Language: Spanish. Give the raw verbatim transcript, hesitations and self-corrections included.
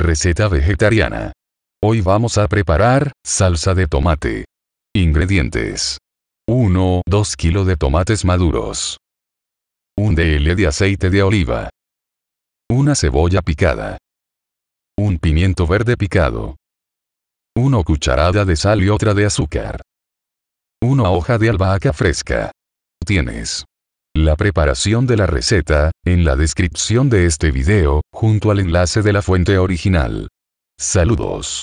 Receta vegetariana. Hoy vamos a preparar salsa de tomate. Ingredientes: uno a dos kilos de tomates maduros, un decilitro de aceite de oliva, una cebolla picada, un pimiento verde picado, una cucharada de sal y otra de azúcar, una hoja de albahaca fresca. Tienes la preparación de la receta en la descripción de este video, junto al enlace de la fuente original. Saludos.